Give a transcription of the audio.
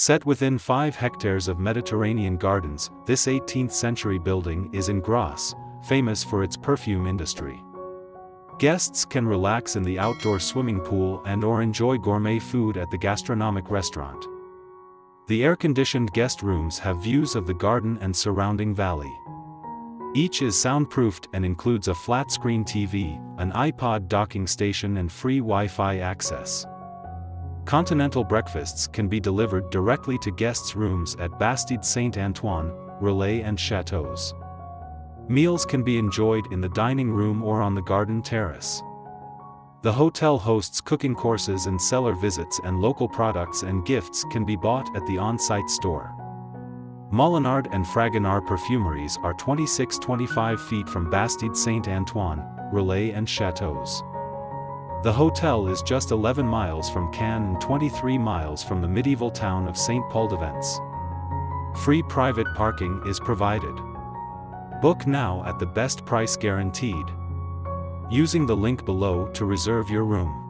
Set within 5 hectares of Mediterranean gardens, this 18th-century building is in Grasse, famous for its perfume industry. Guests can relax in the outdoor swimming pool and/or enjoy gourmet food at the gastronomic restaurant. The air-conditioned guest rooms have views of the garden and surrounding valley. Each is soundproofed and includes a flat-screen TV, an iPod docking station and free Wi-Fi access. Continental breakfasts can be delivered directly to guests' rooms at Bastide Saint Antoine, Relais and Chateaux. Meals can be enjoyed in the dining room or on the garden terrace. The hotel hosts cooking courses and cellar visits, and local products and gifts can be bought at the on-site store. Molinard and Fragonard perfumeries are 26-25 feet from Bastide Saint Antoine, Relais and Chateaux. The hotel is just 11 miles from Cannes and 23 miles from the medieval town of Saint-Paul-de-Vence. Free private parking is provided. Book now at the best price guaranteed, using the link below to reserve your room.